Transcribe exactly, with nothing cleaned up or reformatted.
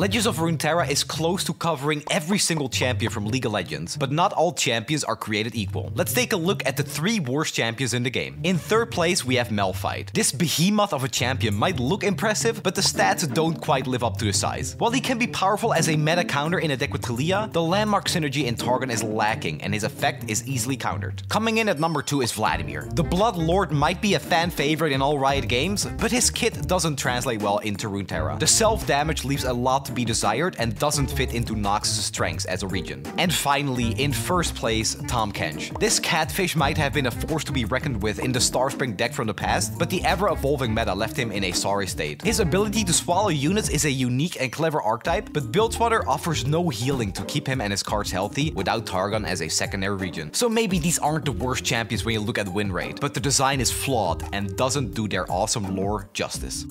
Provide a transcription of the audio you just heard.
Legends of Runeterra is close to covering every single champion from League of Legends, but not all champions are created equal. Let's take a look at the three worst champions in the game. In third place, we have Malphite. This behemoth of a champion might look impressive, but the stats don't quite live up to the size. While he can be powerful as a meta counter in a deck with Talia, the landmark synergy in Targon is lacking, and his effect is easily countered. Coming in at number two is Vladimir. The Blood Lord might be a fan favorite in all Riot Games, but his kit doesn't translate well into Runeterra. The self-damage leaves a lot to be desired and doesn't fit into Noxus' strengths as a region. And finally, in first place, Tahm Kench. This catfish might have been a force to be reckoned with in the Starspring deck from the past, but the ever-evolving meta left him in a sorry state. His ability to swallow units is a unique and clever archetype, but Buildswater offers no healing to keep him and his cards healthy without Targon as a secondary region. So maybe these aren't the worst champions when you look at win rate, but the design is flawed and doesn't do their awesome lore justice.